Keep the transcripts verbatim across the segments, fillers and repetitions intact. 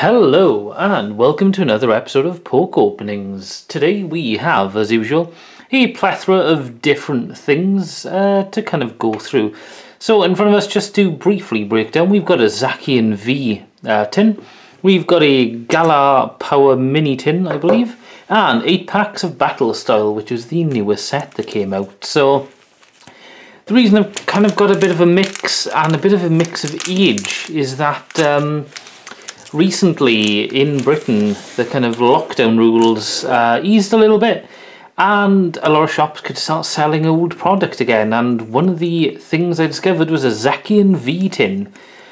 Hello and welcome to another episode of Poke Openings. Today we have, as usual, a plethora of different things uh, to kind of go through. So in front of us, just to briefly break down, we've got a Zacian V uh, tin, we've got a Galar Power Mini tin, I believe, and eight packs of Battle Style, which is the newest set that came out. So the reason I've kind of got a bit of a mix and a bit of a mix of age is that um, recently in Britain the kind of lockdown rules uh, eased a little bit and a lot of shops could start selling old product again, and one of the things I discovered was a Zacian V tin,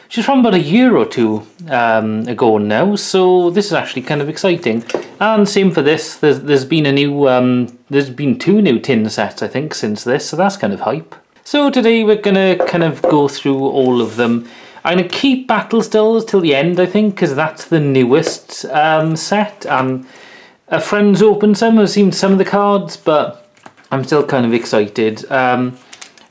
which is from about a year or two um, ago now, so this is actually kind of exciting. And same for this, there's, there's been a new um, there's been two new tin sets I think since this, so that's kind of hype. So today we're gonna kind of go through all of them. I'm going to keep Battle Styles till the end, I think, because that's the newest um, set. Um, a friend's opened some, I've seen some of the cards, but I'm still kind of excited. Um,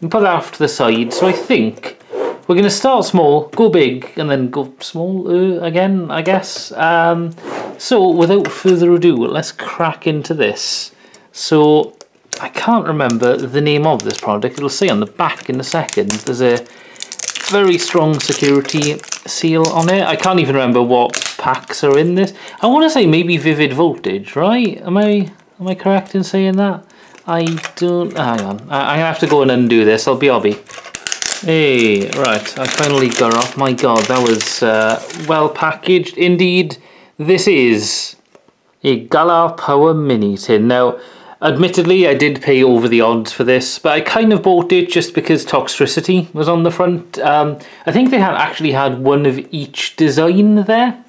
and put that off to the side. So I think we're going to start small, go big, and then go small uh, again, I guess. Um, so without further ado, let's crack into this. So I can't remember the name of this product. It'll say on the back in a second. There's a very strong security seal on it. I can't even remember what packs are in this. I want to say maybe Vivid Voltage, right? Am I am I correct in saying that? I don't... Hang on. I, I have to go and undo this. I'll be obby. Hey, right. I finally got off. My God, that was uh, well packaged. Indeed, this is a Galar Power Mini tin. Now, admittedly, I did pay over the odds for this, but I kind of bought it just because Toxtricity was on the front. Um, I think they had actually had one of each design there,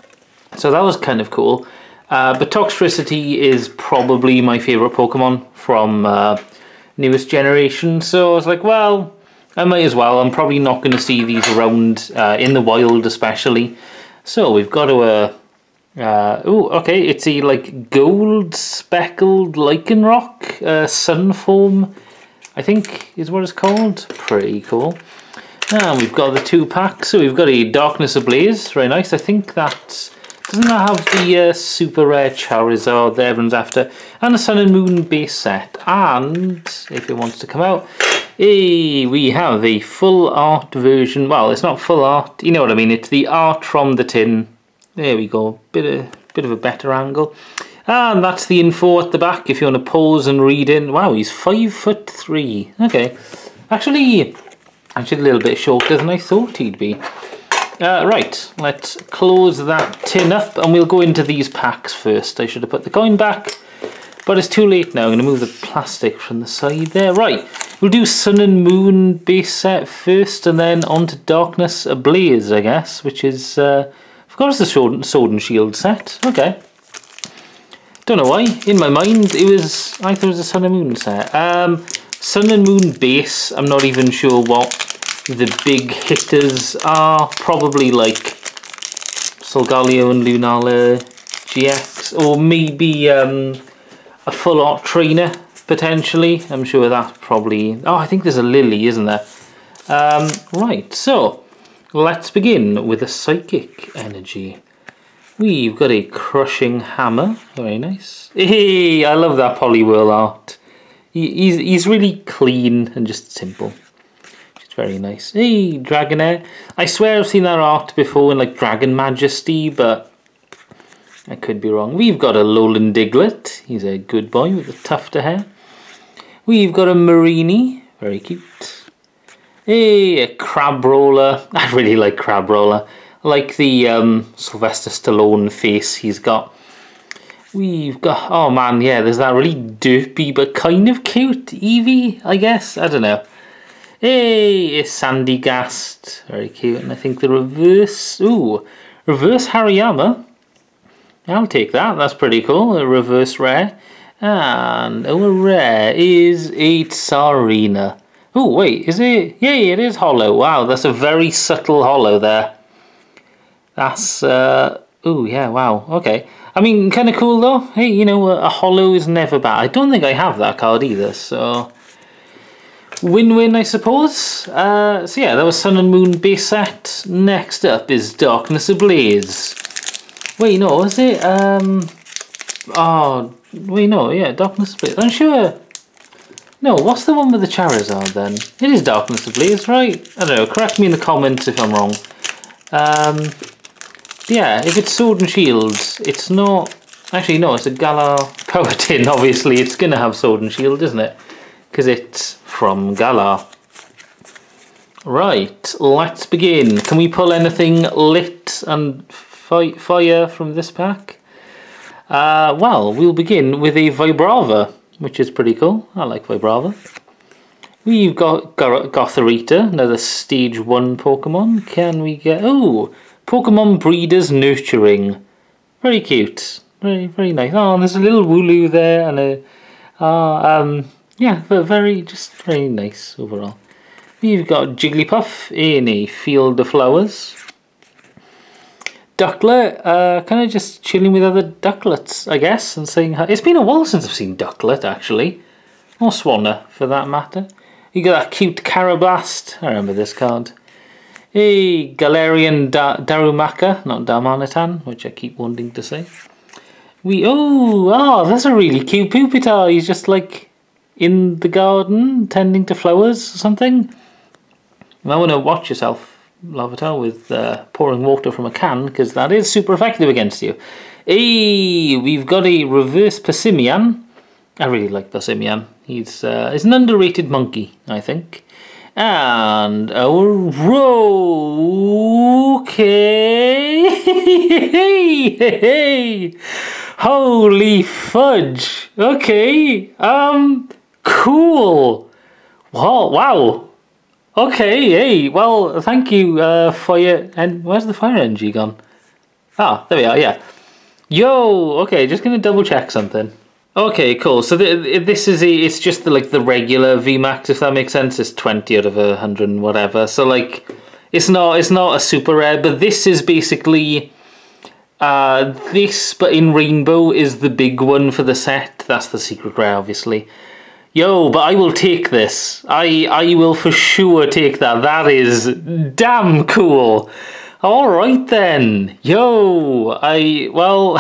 so that was kind of cool. Uh, but Toxtricity is probably my favourite Pokemon from uh, newest generation, so I was like, well, I might as well. I'm probably not going to see these around uh, in the wild especially. So we've got to... Uh, Uh, oh, okay, it's a like gold speckled lichen rock, uh, sun form, I think is what it's called. Pretty cool. And we've got the two packs, so we've got a Darkness Ablaze, very nice. I think that doesn't that have the uh, super rare Charizard that everyone's after, and a Sun and Moon base set. And if it wants to come out, hey, we have a full art version. Well, it's not full art, you know what I mean? It's the art from the tin. There we go, bit of, bit of a better angle. And that's the info at the back if you want to pause and read in. Wow, he's five foot three. Okay. Actually, actually a little bit shorter than I thought he'd be. Uh, right, let's close that tin up and we'll go into these packs first. I should have put the coin back, but it's too late now. I'm going to move the plastic from the side there. Right, we'll do Sun and Moon base set first and then on to Darkness Ablaze, I guess, which is... Uh, Of course, the Sword and Shield set. Okay. Don't know why. In my mind, it was... I thought it was a Sun and Moon set. Um, Sun and Moon base. I'm not even sure what the big hitters are. Probably like Solgaleo and Lunala G X. Or maybe um, a full art trainer, potentially. I'm sure that's probably... Oh, I think there's a Lily, isn't there? Um, right, so... Let's begin with a Psychic Energy. We've got a Crushing Hammer, very nice. Hey, I love that Poliwhirl art. He's, he's really clean and just simple. It's very nice. Hey, Dragonair. I swear I've seen that art before in like Dragon Majesty, but I could be wrong. We've got a Lowland Diglett. He's a good boy with a tuft of hair. We've got a Marini, very cute. Hey, a Crab Roller. I really like Crab Roller. I like the um, Sylvester Stallone face he's got. We've got... Oh man, yeah, there's that really derpy but kind of cute Eevee, I guess. I don't know. Hey, a Sandy Gast. Very cute. And I think the reverse... Ooh, reverse Hariyama. I'll take that. That's pretty cool. A reverse rare. And our rare is a Tsarina. Oh wait, is it? Yeah, it is hollow. Wow, that's a very subtle hollow there. That's, uh, oh yeah, wow, okay. I mean, kind of cool though. Hey, you know, a, a hollow is never bad. I don't think I have that card either, so... Win-win, I suppose. Uh, so yeah, that was Sun and Moon base set. Next up is Darkness Ablaze. Wait, no, was it? Um, oh, wait, no, yeah, Darkness Ablaze. I'm sure. No, what's the one with the Charizard then? It is Darkness Ablaze, right? I don't know, correct me in the comments if I'm wrong. Um, yeah, if it's Sword and Shield, it's not. Actually, no, it's a Galar Power tin, obviously. It's going to have Sword and Shield, isn't it? Because it's from Galar. Right, let's begin. Can we pull anything lit and fi fire from this pack? Uh, well, we'll begin with a Vibrava, which is pretty cool. I like Vibrava. We've got Gar Gotharita, another Stage one Pokemon. Can we get... Oh! Pokemon Breeders Nurturing. Very cute. Very, very nice. Oh, and there's a little Wooloo there and a... Uh, um, yeah, but very, just very nice overall. We've got Jigglypuff in a field of flowers. Ducklet, uh, kind of just chilling with other ducklets, I guess, and saying hi. It's been a while since I've seen Ducklet, actually. Or Swanna, for that matter. You got that cute Carablast. I remember this card. A Galarian da Darumaka, not Darmanitan, which I keep wanting to say. We, oh, oh, that's a really cute Pupitar. He's just like in the garden, tending to flowers or something. You might want to watch yourself, Larvitar, with uh, pouring water from a can, because that is super effective against you. Hey, we've got a reverse Passimian. I really like Passimian. He's, uh, he's an underrated monkey, I think. And our row. Okay. Hey, hey, hey. Holy fudge. Okay. Um. Cool. Wow. Wow. Okay. Hey. Well, thank you uh, for your. And where's the fire energy gone? Ah, there we are. Yeah. Yo. Okay. Just gonna double check something. Okay, cool. So the, this is a, it's just the, like the regular V max, if that makes sense. It's twenty out of a hundred and whatever. So like, it's not it's not a super rare, but this is basically uh, this, but in rainbow is the big one for the set. That's the secret rare, obviously. Yo, but I will take this. I I will for sure take that. That is damn cool. All right then. Yo, I well.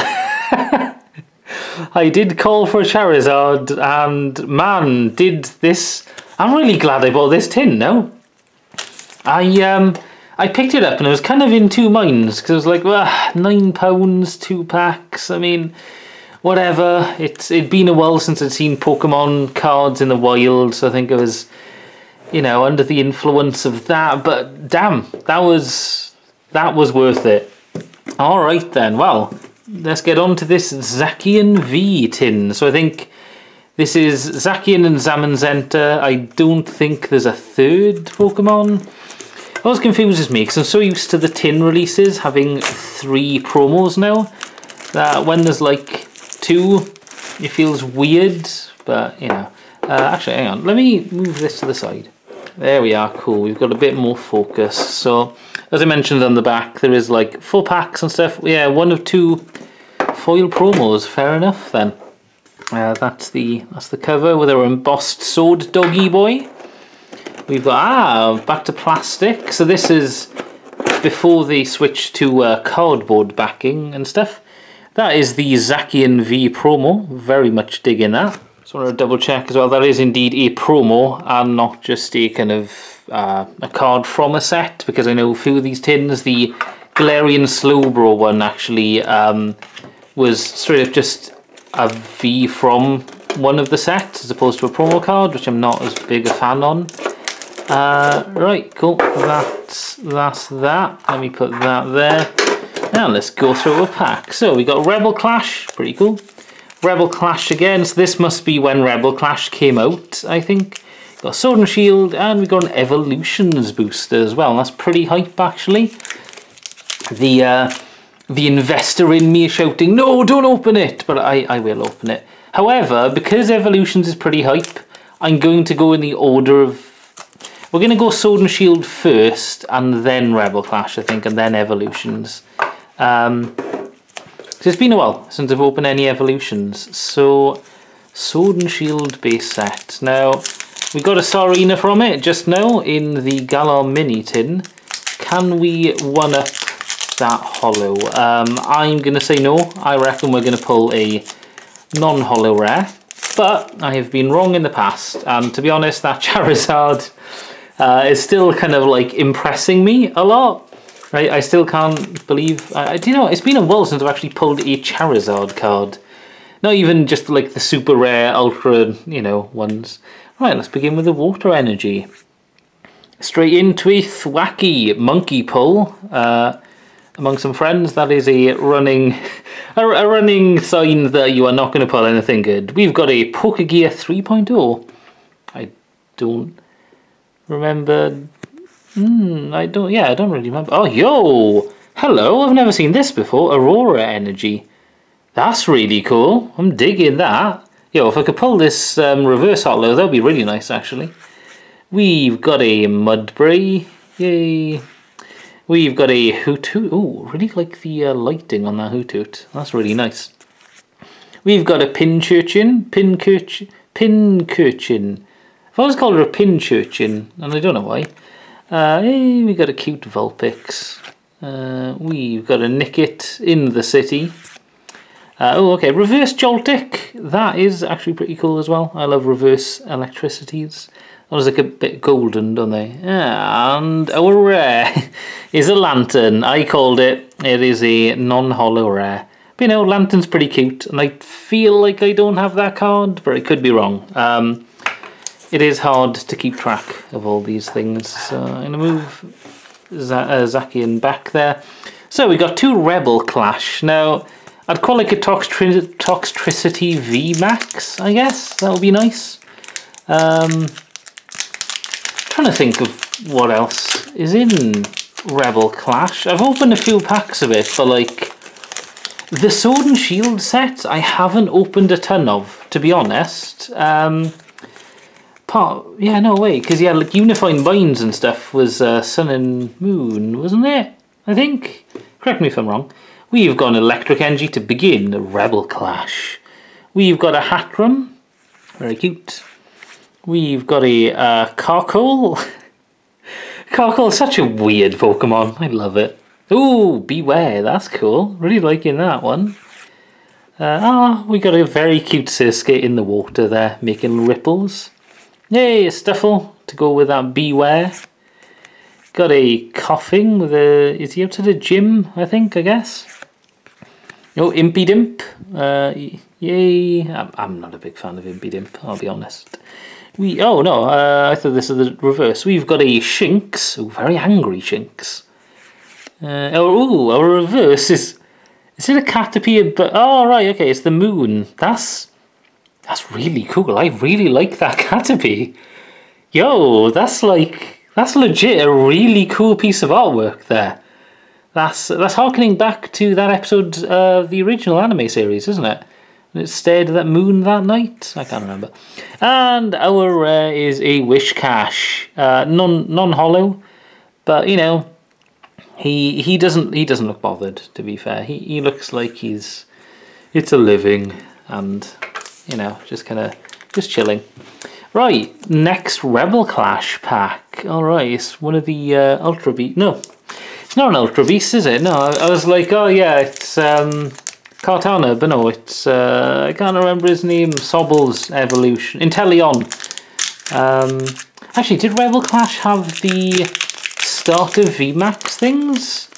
I did call for a Charizard, and man, did this... I'm really glad I bought this tin now. I um, I picked it up and I was kind of in two minds, because I was like, well, nine pounds, two packs, I mean, whatever. It's It'd been a while since I'd seen Pokemon cards in the wild, so I think I was, you know, under the influence of that, but damn, that was, that was worth it. All right then, well... Let's get on to this Zacian V tin. So I think this is Zacian and Zamazenta. I don't think there's a third Pokemon. What was confused is me, because I'm so used to the tin releases having three promos now, that when there's like two, it feels weird, but you know. Uh, actually, hang on, let me move this to the side. There we are, cool. We've got a bit more focus. So, as I mentioned on the back, there is like four packs and stuff. Yeah, one of two foil promos. Fair enough then. Uh, that's the that's the cover with our embossed sword doggy boy. We've got ah back to plastic. So this is before they switch to uh, cardboard backing and stuff. That is the Zacian V promo. Very much digging that. Just want to double check as well. That is indeed a promo and not just a kind of. Uh, a card from a set, because I know a few of these tins, the Galarian Slowbro one actually um, was straight up just a V from one of the sets as opposed to a promo card, which I'm not as big a fan on. Uh, right, cool, that's, that's that. Let me put that there. Now let's go through a pack. So we got Rebel Clash, pretty cool. Rebel Clash again, so this must be when Rebel Clash came out, I think. Got Sword and Shield, and we've got an Evolutions booster as well. That's pretty hype, actually. The uh, the investor in me is shouting, no, don't open it! But I, I will open it. However, because Evolutions is pretty hype, I'm going to go in the order of... We're going to go Sword and Shield first, and then Rebel Clash, I think, and then Evolutions. Um, so it's been a while since I've opened any Evolutions. So, Sword and Shield base set. Now... We got a Sarina from it just now in the Galar Mini tin. Can we one-up that hollow? Um, I'm going to say no. I reckon we're going to pull a non-hollow rare. But I have been wrong in the past, and to be honest, that Charizard uh, is still kind of like impressing me a lot. Right? I still can't believe... I, do you know, it's been a while since I've actually pulled a Charizard card. Not even just like the super rare, ultra, you know, ones. Right, let's begin with the water energy. Straight in, Tweeth, wacky monkey pull. Uh, among some friends, that is a running a, a running sign that you are not going to pull anything good. We've got a Pokegear three point oh. I don't remember. Mm, I don't, yeah, I don't really remember. Oh, yo! Hello, I've never seen this before. Aurora Energy. That's really cool. I'm digging that. Yo, if I could pull this um, reverse hot low, that would be really nice, actually. We've got a Mudbray. Yay. We've got a Hoot Hoot. Ooh, really like the uh, lighting on that Hoot Hoot. That's really nice. We've got a Pincurchin. Pincurchin. Pincurchin. I've always called her a Pincurchin, and I don't know why. Uh, hey, we've got a cute Vulpix. Uh, we've got a Nickit in the city. Uh, oh, okay. Reverse Joltik. That is actually pretty cool as well. I love reverse electricities. That was like a bit golden, don't they? And our rare is a Lantern. I called it. It is a non-holo rare. But you know, Lantern's pretty cute. And I feel like I don't have that card, but I could be wrong. Um, it is hard to keep track of all these things. So I'm going to move Zacian back there. So we got two Rebel Clash. Now... I'd call like a Toxtri Toxtricity V Max, I guess. That would be nice. Um, trying to think of what else is in Rebel Clash. I've opened a few packs of it, but like the Sword and Shield set, I haven't opened a ton of, to be honest. Um, part, yeah, no way, because yeah, like Unifying Minds and stuff was uh, Sun and Moon, wasn't it? I think. Correct me if I'm wrong. We've got an Electric Energy to begin the Rebel Clash. We've got a Hatram, very cute. We've got a uh, Carcoal. Carcoal is such a weird Pokemon, I love it. Ooh, Beware, that's cool. Really liking that one. Uh, ah, we got a very cute Siska in the water there, making ripples. Yay, a Stuffle to go with that Beware. Got a Coughing with a... Is he up to the gym, I think, I guess? Oh, Impy Dimp. Uh, yay. I'm, I'm not a big fan of Impy Dimp, I'll be honest. We, oh, no, uh, I thought this is the reverse. We've got a Shinx. Oh, very angry Shinx. Uh, oh, ooh, our reverse is... Is it a Caterpie? But, oh, right, okay, it's the Moon. That's... That's really cool. I really like that Caterpie. Yo, that's like... That's legit a really cool piece of artwork there. That's that's harkening back to that episode of the original anime series, isn't it? And it stared at that moon that night. I can't remember. And our rare uh, is a Wish Cash, uh, non non hollow, but you know, he he doesn't he doesn't look bothered. To be fair, he he looks like he's it's a living and you know just kind of just chilling. Right, next Rebel Clash pack. Alright, it's one of the uh, Ultra Beast. No, it's not an Ultra Beast, is it? No, I, I was like, oh yeah, it's um, Cartana, but no, it's, uh, I can't remember his name, Sobbles Evolution, Inteleon. Um, actually, did Rebel Clash have the starter V MAX things?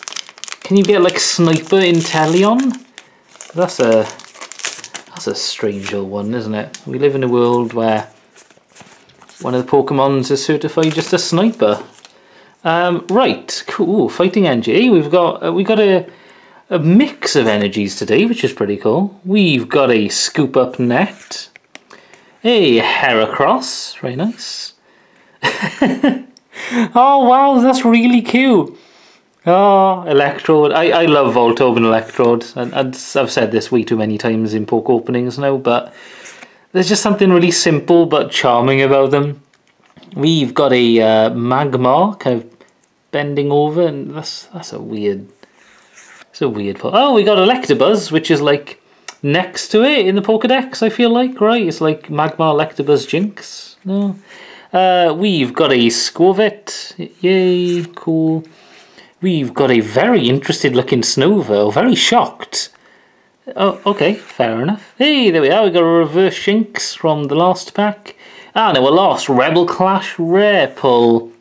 Can you get like Sniper Inteleon? That's a, that's a strange old one, isn't it? We live in a world where one of the Pokemons is certified just a sniper. Um, right, cool. Ooh, fighting energy. We've got uh, we got a a mix of energies today, which is pretty cool. We've got a Scoop Up Net, a Heracross, very nice. Oh wow, that's really cute. Oh, Electrode. I I love Voltorb and Electrode, and, and I've said this way too many times in Poke Openings now, but. There's just something really simple but charming about them. We've got a uh, Magmar kind of bending over, and that's that's a weird, it's a weird part. Oh, we got Electabuzz, which is like next to it in the Pokedex. I feel like right, it's like Magmar, Electabuzz, Jinx. No, uh, we've got a Scorvet. Yay, cool. We've got a very interested looking Snowville, very shocked. Oh, okay, fair enough. Hey, there we are, we got a reverse Shinx from the last pack. Ah, no, we're lost. Rebel Clash Rare Pull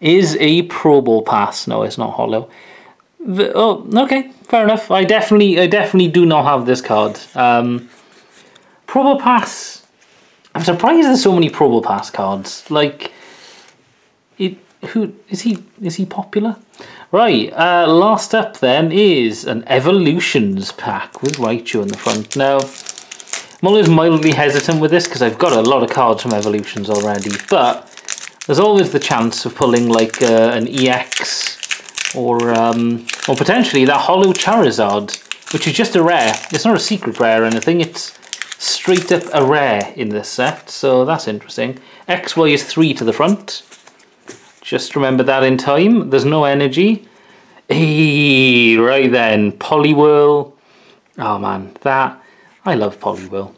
is a Pro Ball Pass. No, it's not hollow. The, oh, okay, fair enough. I definitely, I definitely do not have this card. Um, Pro Ball Pass. I'm surprised there's so many Pro Ball Pass cards. Like, it. Who is he? Is he popular? Right. Uh, last up then is an Evolutions pack with Raichu in the front. Now, I'm always mildly hesitant with this because I've got a lot of cards from Evolutions already, but there's always the chance of pulling like uh, an E X. Or, um, or potentially that hollow Charizard, which is just a rare. It's not a secret rare or anything, it's straight up a rare in this set, so that's interesting. X Y is three to the front. Just remember that in time. There's no energy. Eee, right then, Poliwhirl. Oh man, that, I love Poliwhirl.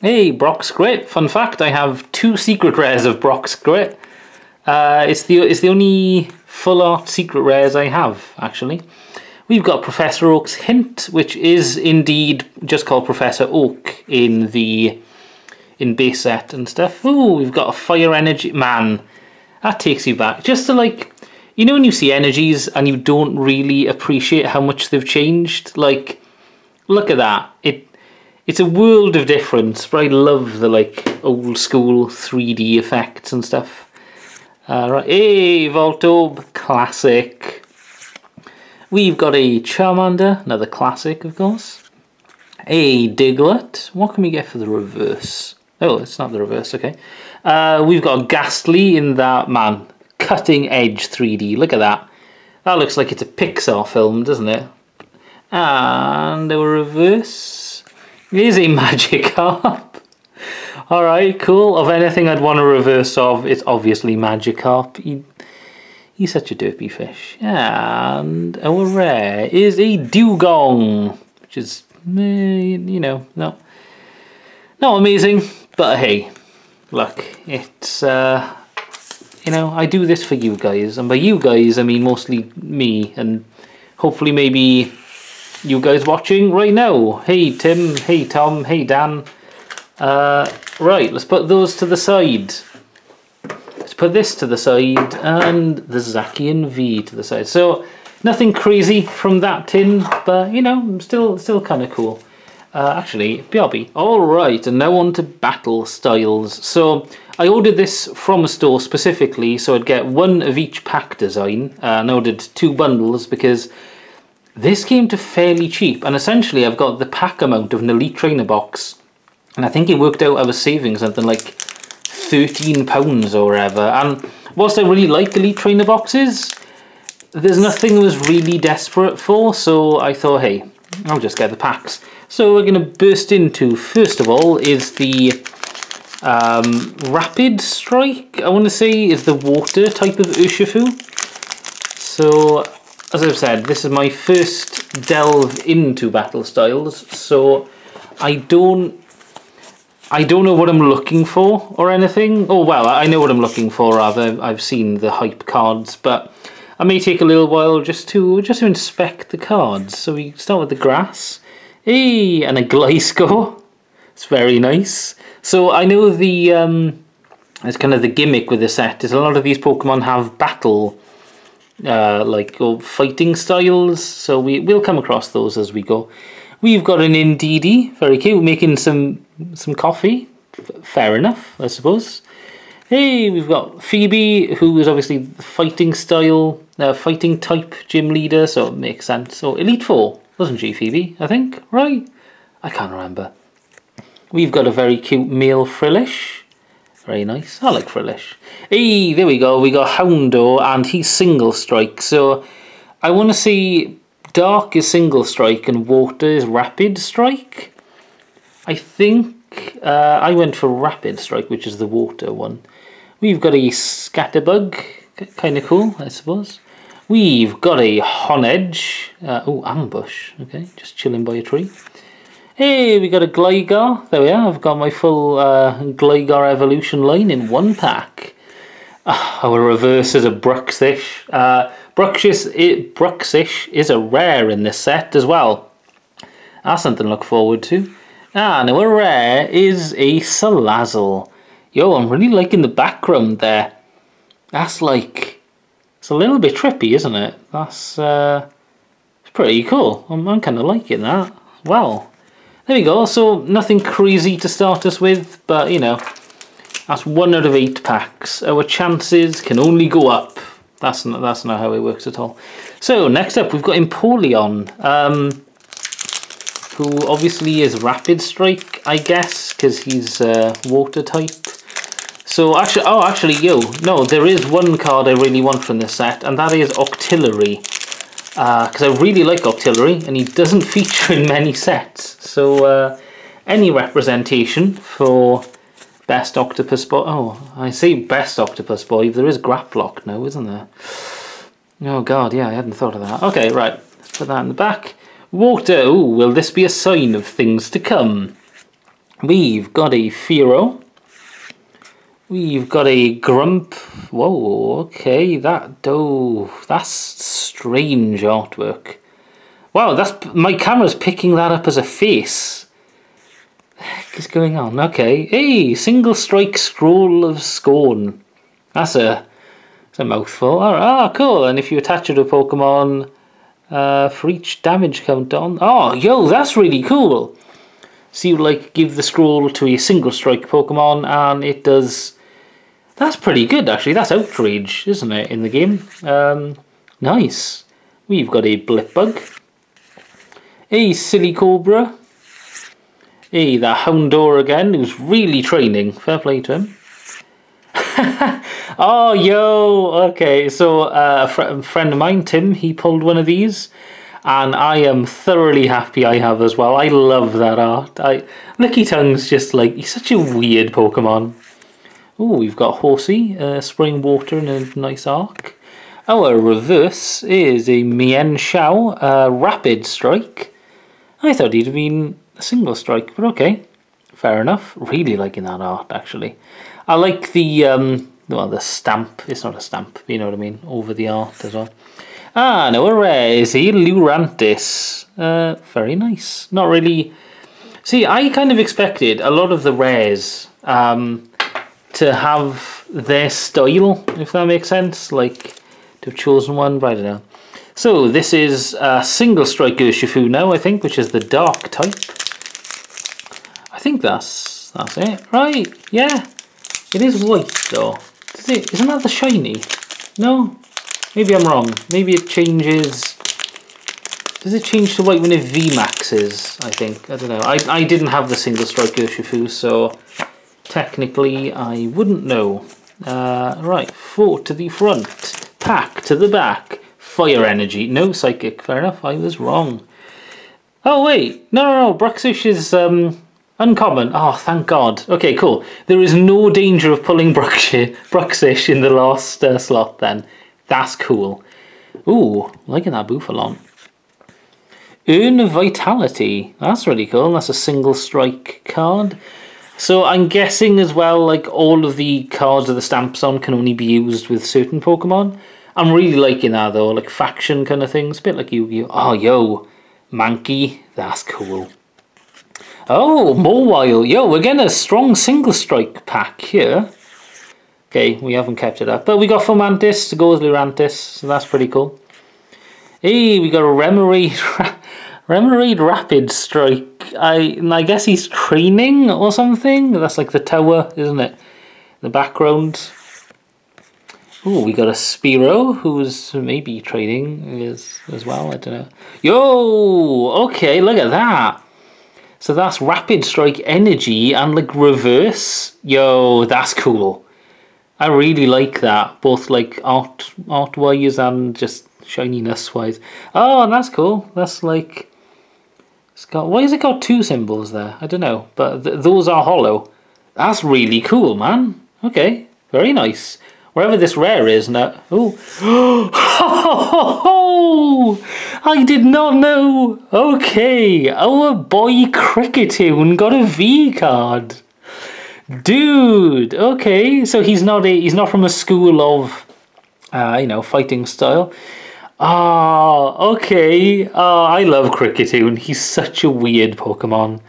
Hey, Brock's Grit. Fun fact, I have two secret rares of Brock's Grit. Uh, it's the it's the only full art secret rares I have, actually. We've got Professor Oak's Hint, which is indeed just called Professor Oak in the in base set and stuff. Ooh, we've got a Fire Energy. Man, that takes you back. Just to like, you know when you see energies and you don't really appreciate how much they've changed? Like, look at that. It It's a world of difference, but I love the like old school three D effects and stuff. Uh, right. Hey, Voltorb, classic. We've got a Charmander, another classic, of course. A Diglett. What can we get for the reverse? Oh, it's not the reverse, okay. Uh, we've got Ghastly in that, man. Cutting edge three D, look at that. That looks like it's a Pixar film, doesn't it? And a reverse. It is a Magikarp. Alright, cool. Of anything I'd want a reverse of, it's obviously Magikarp. He, he's such a derpy fish. And our rare is a Dewgong, which is, eh, you know, not, not amazing. But hey, look, it's, uh, you know, I do this for you guys. And by you guys, I mean mostly me and hopefully maybe you guys watching right now. Hey, Tim. Hey, Tom. Hey, Dan. Uh, right, let's put those to the side. Let's put this to the side and the Zacian V to the side. So nothing crazy from that tin, but you know, still still kind of cool. Uh, actually, B R B. Alright, and now on to Battle Styles. So I ordered this from a store specifically, so I'd get one of each pack design. Uh, and I ordered two bundles because this came to fairly cheap. And essentially I've got the pack amount of an Elite Trainer box. And I think it worked out I was saving something like thirteen pounds or whatever. And whilst I really like Elite Trainer boxes, there's nothing I was really desperate for. So I thought, hey, I'll just get the packs. So we're going to burst into, first of all, is the um, Rapid Strike, I want to say, is the water type of Urshifu. So, as I've said, this is my first delve into Battle Styles. So I don't... I don't know what I'm looking for or anything. Oh, well, I know what I'm looking for, rather. I've seen the hype cards, but I may take a little while just to just to inspect the cards. So we start with the grass. Hey, and a Gliscor. It's very nice. So I know the... Um, it's kind of the gimmick with the set is a lot of these Pokemon have battle, uh, like, or fighting styles. So we, we'll come across those as we go. We've got an Indeedee, very cute, making some some coffee. F fair enough, I suppose. Hey, we've got Phoebe, who is obviously the fighting style, uh, fighting type gym leader, so it makes sense. So Elite Four, wasn't she, Phoebe, I think, right? I can't remember. We've got a very cute male Frillish. Very nice, I like Frillish. Hey, there we go, we got Houndour, and he's Single Strike, so I want to see... Dark is Single Strike and Water is Rapid Strike. I think uh, I went for Rapid Strike, which is the Water one. We've got a Scatterbug, kind of cool, I suppose. We've got a Honedge. Uh, oh, Ambush. Okay, just chilling by a tree. Hey, we got a Gligar. There we are. I've got my full uh, Gligar evolution line in one pack. Oh, a reverse is a Bruxish. Uh, Bruxish, it, Bruxish is a rare in this set as well. That's something to look forward to. Ah, now a rare is a Salazzle. Yo, I'm really liking the background there. That's like, it's a little bit trippy, isn't it? That's uh, it's pretty cool. I'm, I'm kind of liking that. Well, there we go. So nothing crazy to start us with, but you know, that's one out of eight packs. Our chances can only go up. That's not, that's not how it works at all. So next up, we've got Empoleon, um, who obviously is Rapid Strike, I guess, because he's uh, Water type. So actually, oh, actually, yo, no, there is one card I really want from this set, and that is Octillery, because uh, I really like Octillery, and he doesn't feature in many sets. So uh, any representation for Best Octopus Boy. Oh, I say Best Octopus Boy. There is Graplock now, isn't there? Oh, God, yeah, I hadn't thought of that. Okay, right. Let's put that in the back. Water. Ooh, will this be a sign of things to come? We've got a Fearow. We've got a Grump. Whoa, okay, that... Oh, that's strange artwork. Wow, that's... My camera's picking that up as a face. Heck is going on? Okay, hey, Single Strike Scroll of Scorn. That's a, that's a mouthful. All right. Oh, cool. And if you attach it to a Pokemon, uh, for each damage count on. Oh, yo, that's really cool. So you like give the scroll to a Single Strike Pokemon, and it does. That's pretty good, actually. That's Outrage, isn't it, in the game? Um, nice. We've got a Blipbug, a Silly Cobra. Hey, the Houndour again, who's really training. Fair play to him. Oh, yo! Okay, so uh, a fr friend of mine, Tim, he pulled one of these. And I am thoroughly happy I have as well. I love that art. I Lickitung just like, he's such a weird Pokemon. Ooh, we've got Horsey, uh, Spring Water and a nice arc. Our reverse is a Mien Shao, uh, Rapid Strike. I thought he'd been... a Single Strike, but okay, fair enough. Really liking that art, actually. I like the um, well, the stamp. It's not a stamp, you know what I mean. Over the art as well. Ah, now a rare is here, Lurantis. Uh, very nice. Not really. See, I kind of expected a lot of the rares um, to have their style, if that makes sense. Like to have chosen one, but I don't know. So this is a Single Strike Urshifu now, I think, which is the Dark type. I think that's that's it, right? Yeah, it is white though. Is it, isn't that the shiny? No, maybe I'm wrong. Maybe it changes. Does it change to white when it V maxes? I think I don't know. I I didn't have the Single Strike Urshifu, so technically I wouldn't know. Uh, right, four to the front, pack to the back. Fire Energy, no Psychic. Fair enough. I was wrong. Oh wait, no, no, no. Bruxish is um. Uncommon. Oh, thank God. Okay, cool. There is no danger of pulling Bruxish in the last uh, slot then. That's cool. Ooh, liking that Buffalon. Earn Vitality. That's really cool. That's a Single Strike card. So I'm guessing as well, like, all of the cards with the stamps on can only be used with certain Pokemon. I'm really liking that though, like faction kind of things. A bit like Yu-Gi-Oh. Oh, yo. Mankey. That's cool. Oh, Mawile. Yo, we're getting a strong Single Strike pack here. Okay, we haven't kept it up. But we got Fomantis to go with Lurantis, so that's pretty cool. Hey, we got a Remoraid, Remoraid Rapid Strike. I I guess he's training or something. That's like the tower, isn't it? The background. Ooh, we got a Spearow, who's maybe training as, as well, I don't know. Yo, okay, look at that. So that's Rapid Strike Energy and like reverse. Yo, that's cool. I really like that, both like art art wise and just shininess wise. Oh, and that's cool. That's like, it's got, why has it got two symbols there? I don't know, but th those are hollow. That's really cool, man. Okay, very nice. Wherever this rare is now. Oh, I did not know. Okay, our boy Cricketune got a V card, dude. Okay, so he's not a, he's not from a school of, uh, you know, fighting style. Ah, okay. Oh, I love Cricketoon. He's such a weird Pokemon.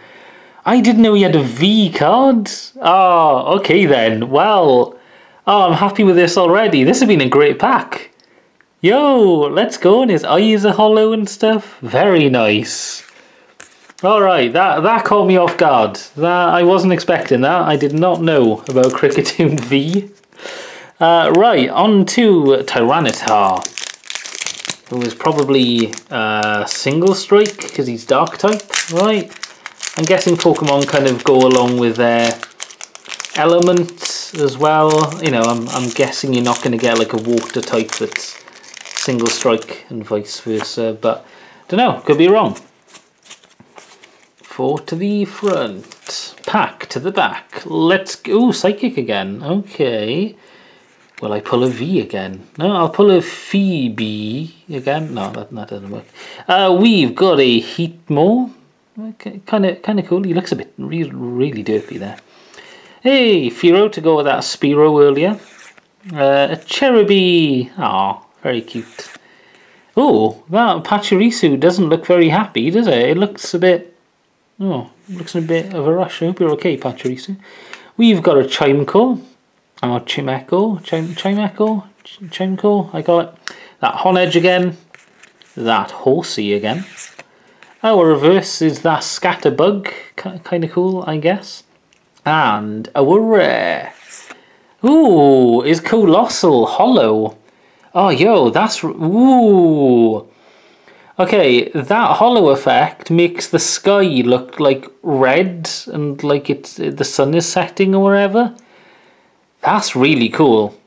I didn't know he had a V card. Ah, okay then. Well, oh, I'm happy with this already. This has been a great pack. Yo, let's go. And his eyes are hollow and stuff. Very nice. Alright, that, that caught me off guard. That I wasn't expecting that. I did not know about Cricketoon V. Uh, right, on to Tyranitar, who is probably uh, Single Strike, because he's Dark-type, right? I'm guessing Pokemon kind of go along with their elements as well. You know, I'm, I'm guessing you're not going to get like a Water type that's Single Strike and vice versa, but I don't know, could be wrong. Four to the front, pack to the back. Let's go. Ooh, Psychic again. Okay. Will I pull a V again? No, I'll pull a Phoebe again. No, that, that doesn't work. Uh, we've got a Heatmore. Okay, kind of, kind of cool. He looks a bit re really derpy there. Hey, Fearow to go with that Spearow earlier. Uh, a Cherubi. Ah, very cute. Oh, that Pachirisu doesn't look very happy, does it? It looks a bit. Oh, looks in a bit of a rush. I hope you're okay, Pachirisu. We've got a Chimeco. Oh, Chimeco. Chim Chimeco? Ch Chimeco? I got it. That Honedge again. That Horsey again. Our reverse is that Scatterbug. Kind of cool, I guess. And our rare. Ooh, is Colossal hollow? Oh, yo, that's... Ooh... Okay, that hollow effect makes the sky look like red and like it's, the sun is setting or whatever. That's really cool.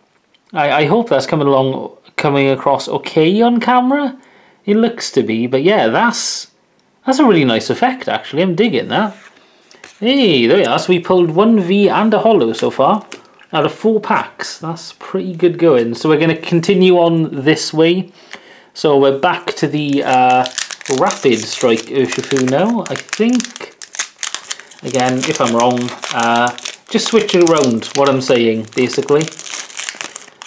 I, I hope that's coming along, coming across okay on camera. It looks to be, but yeah, that's that's a really nice effect actually. I'm digging that. Hey, there we are. So we pulled one V and a hollow so far out of four packs. That's pretty good going. So we're going to continue on this way. So we're back to the uh, Rapid Strike Urshifu now, I think. Again, if I'm wrong, uh, just switch it around what I'm saying, basically.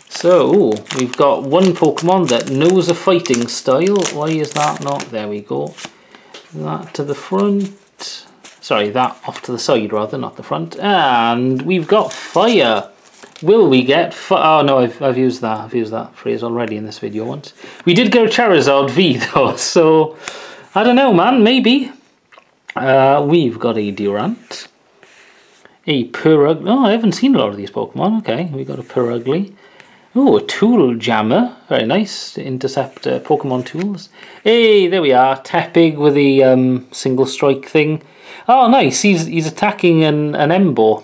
So, ooh, we've got one Pokemon that knows a fighting style. Why is that not? There we go. That to the front. Sorry, that off to the side rather, not the front. And we've got Fire. Will we get... Oh no, I've, I've used that. I've used that phrase already in this video once. We did go Charizard V though, so... I don't know, man, maybe. Uh, we've got a Durant. A Purug... Oh, I haven't seen a lot of these Pokemon. Okay, we've got a Purugly. Oh, a Tooljammer. Very nice to intercept uh, Pokemon tools. Hey, there we are. Tepig with the um, single strike thing. Oh, nice. He's, he's attacking an, an Embo.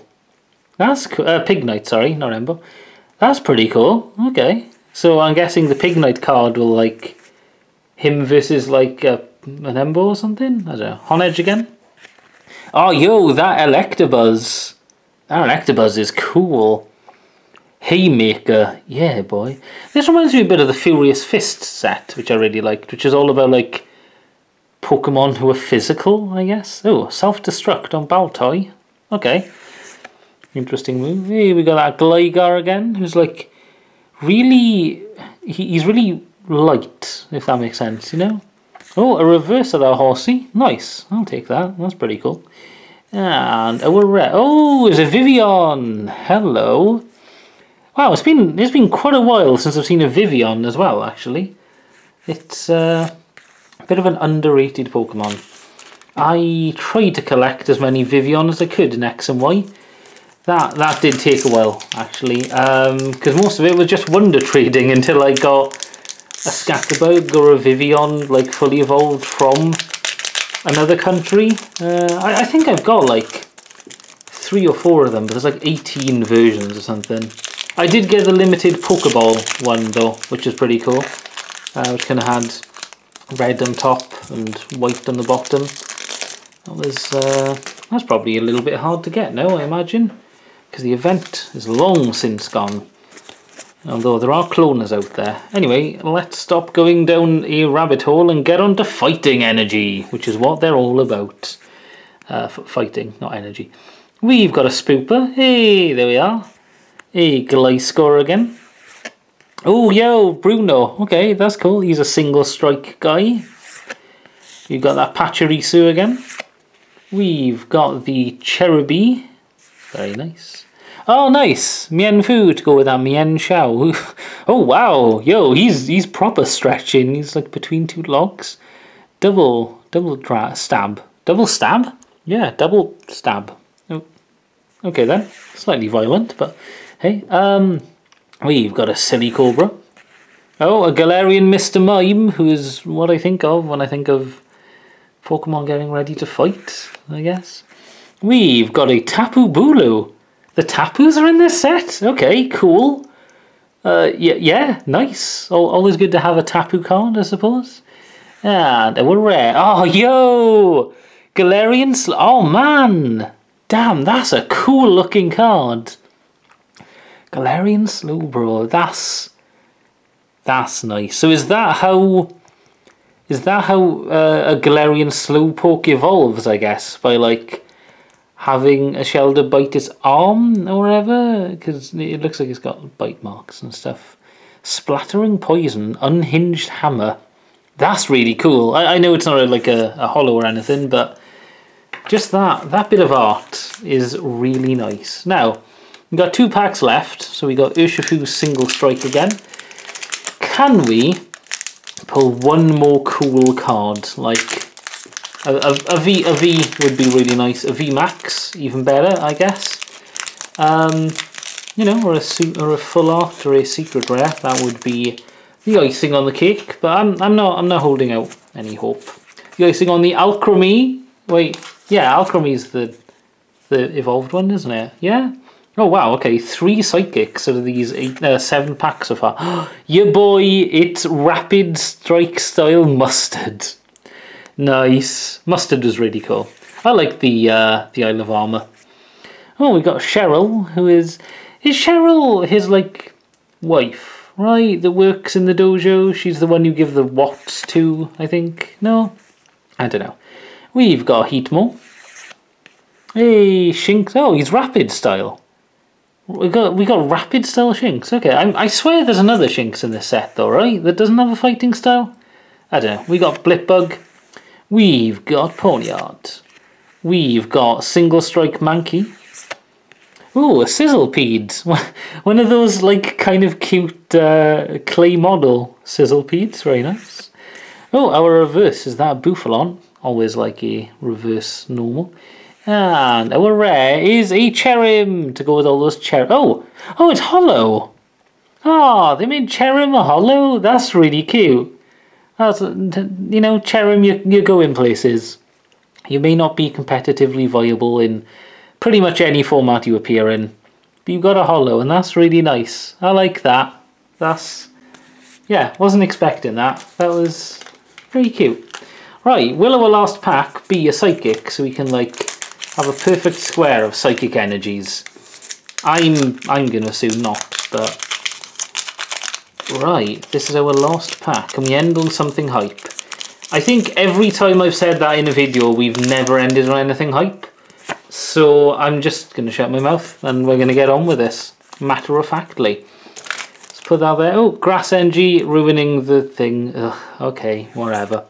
That's cool. Uh, Pignite, sorry, not Embo. That's pretty cool. Okay, so I'm guessing the Pignite card will like him versus like uh, an Embo or something. I don't know. Honedge again. Oh, yo, that Electabuzz. That Electabuzz is cool. Haymaker, yeah, boy. This reminds me a bit of the Furious Fist set, which I really liked, which is all about like Pokemon who are physical, I guess. Oh, self-destruct on Baltoy. Okay. Interesting move. Hey, we got that Gligar again, who's like really, he, he's really light, if that makes sense, you know? Oh, a reverse of that Horsey. Nice, I'll take that. That's pretty cool. And a rare. Oh, it's a Vivian. Hello. Wow, it's been it's been quite a while since I've seen a Vivian as well, actually. It's uh, a bit of an underrated Pokemon. I tried to collect as many Vivian as I could in X and Y. That, that did take a while, actually, because um, most of it was just wonder trading until I got a Scatterbug or a Vivian, like, fully evolved from another country. Uh, I, I think I've got, like, three or four of them, but there's, like, eighteen versions or something. I did get the limited Pokeball one, though, which is pretty cool, uh, which kind of had red on top and white on the bottom. That was, uh, that's probably a little bit hard to get now, I imagine. Because the event is long since gone. Although there are cloners out there. Anyway, let's stop going down a rabbit hole and get on to fighting energy, which is what they're all about. Uh, fighting, not energy. We've got a Spooper. Hey, there we are. A Gliscor again. Oh, yo, Bruno. Okay, that's cool. He's a single strike guy. You've got that Pachirisu again. We've got the Cherubi. Very nice. Oh, nice. Mien Fu to go with that Mien Shao. Oh, wow. Yo, he's he's proper stretching. He's like between two logs. Double, double dra stab. Double stab? Yeah, double stab. Oh. Okay then. Slightly violent, but hey. Um, we've got a silly Cobra. Oh, a Galarian Mister Mime, who is what I think of when I think of Pokemon getting ready to fight, I guess. We've got a Tapu Bulu. The Tapus are in this set? Okay, cool. Uh, yeah, yeah, nice. Always good to have a Tapu card, I suppose. And a rare. Oh, yo! Galarian Sl Oh, man! Damn, that's a cool-looking card. Galarian Slowbro. That's... That's nice. So is that how... Is that how uh, a Galarian Slowpoke evolves, I guess? By, like... having a shelter bite its arm or whatever, because it looks like it's got bite marks and stuff. Splattering poison, unhinged hammer. That's really cool. I, I know it's not a, like a, a holo or anything, but just that that bit of art is really nice. Now we've got two packs left, so we got Urshifu's single strike again. Can we pull one more cool card? Like A, a, a, v, a V would be really nice. A V Max, even better, I guess. Um, you know, or a, suit, or a full art, or a secret rare. That would be the icing on the cake. But I'm, I'm not, I'm not holding out any hope. The icing on the Alchemy. Wait, yeah, Alchemy is the, the evolved one, isn't it? Yeah. Oh wow. Okay, three psychics out of these eight, uh, seven packs so far. Your boy, it's Rapid Strike Style Mustard. Nice. Mustard was really cool. I like the uh, the Isle of Armour. Oh, we got Cheryl, who is... Is Cheryl his, like, wife, right? That works in the dojo? She's the one you give the watts to, I think. No? I don't know. We've got Heatmore. Hey, Shinx. Oh, he's Rapid Style. We got we got Rapid Style Shinx. Okay, I'm, I swear there's another Shinx in this set, though, right? That doesn't have a fighting style? I don't know. We got Blipbug. We've got Ponyard. We've got Single Strike Mankey. Ooh, a Sizzlepeed. One of those, like, kind of cute uh, clay model Sizzlepeeds. Very nice. Oh, our reverse is that Buffalon. Always like a reverse normal. And our rare is a Cherim to go with all those Cherim. Oh, oh, it's hollow. Ah, oh, they made Cherim a hollow. That's really cute. That's, you know, Cherim, you, you're going places. You may not be competitively viable in pretty much any format you appear in, but you've got a holo, and that's really nice. I like that. That's, yeah, wasn't expecting that. That was pretty cute. Right, will our last pack be a psychic, so we can, like, have a perfect square of psychic energies? I'm, I'm going to assume not, but... Right, this is our last pack, and we end on something hype. I think every time I've said that in a video, we've never ended on anything hype. So I'm just going to shut my mouth, and we're going to get on with this, matter-of-factly. Let's put that there. Oh, Grass Energy ruining the thing. Ugh, okay, whatever.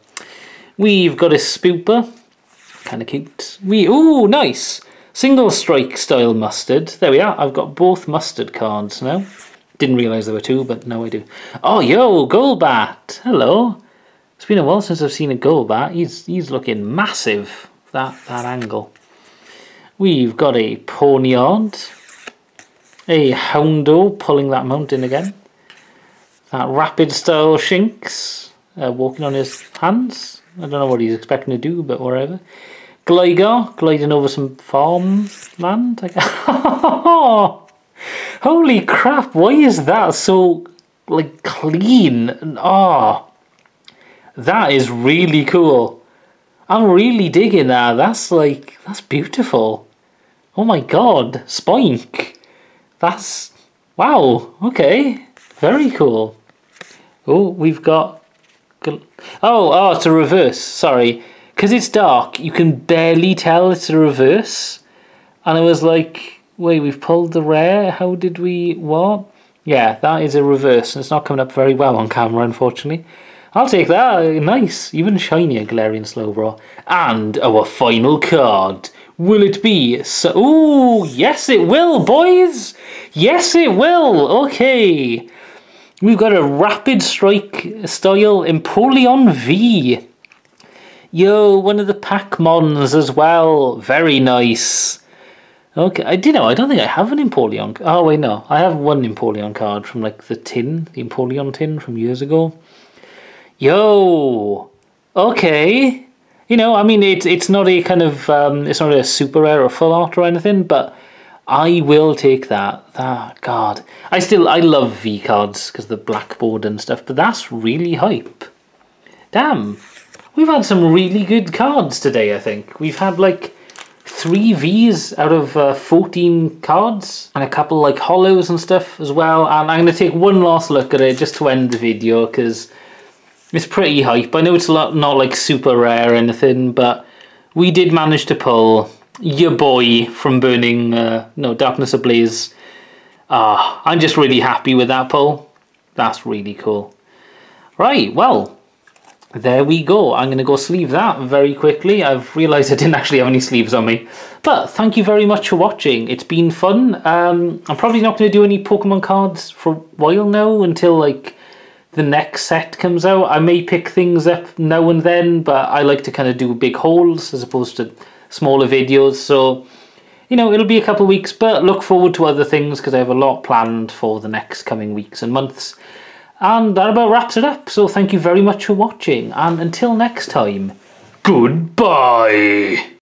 We've got a Spooper. Kind of cute. We Ooh, nice! Single Strike Style Mustard. There we are. I've got both Mustard cards now. Didn't realise there were two, but now I do. Oh, yo, Golbat! Hello. It's been a while since I've seen a Golbat. He's he's looking massive. That that angle. We've got a Ponyard, a Houndour pulling that mountain again. That Rapid Style Shinx uh, walking on his hands. I don't know what he's expecting to do, but whatever. Gligar gliding over some farmland. Holy crap, why is that so, like, clean? Ah, oh, that is really cool. I'm really digging that. That's, like, that's beautiful. Oh my god, Spike. That's, wow, okay. Very cool. Oh, we've got, oh, oh, it's a reverse, sorry. Because it's dark, you can barely tell it's a reverse. And I was like... Wait, we've pulled the rare. How did we... What? Yeah, that is a reverse, and it's not coming up very well on camera, unfortunately. I'll take that. Nice. Even shinier Galarian Slowbro. And our final card. Will it be... So ooh, yes it will, boys! Yes it will! Okay. We've got a Rapid Strike style Empoleon V. Yo, one of the Pac-Mons as well. Very nice. Okay, I do know, I don't think I have an Empoleon. Oh wait, no. I have one Empoleon card from like the tin, the Empoleon tin from years ago. Yo, okay. You know, I mean, it's it's not a kind of um, it's not a super rare or full art or anything, but I will take that. That card. I still I love V cards because the blackboard and stuff, but that's really hype. Damn, we've had some really good cards today. I think we've had like three Vs out of uh, fourteen cards, and a couple like hollows and stuff as well. And I'm gonna take one last look at it just to end the video because it's pretty hype. I know it's not like super rare or anything, but we did manage to pull your boy from Burning, uh, no, Darkness Ablaze. Ah, I'm just really happy with that pull. That's really cool. Right, well, there we go. I'm going to go sleeve that very quickly. I've realised I didn't actually have any sleeves on me. But thank you very much for watching. It's been fun. Um, I'm probably not going to do any Pokemon cards for a while now until like the next set comes out. I may pick things up now and then, but I like to kind of do big hauls as opposed to smaller videos, so you know, it'll be a couple of weeks, but look forward to other things because I have a lot planned for the next coming weeks and months. And that about wraps it up, so thank you very much for watching, and until next time, goodbye!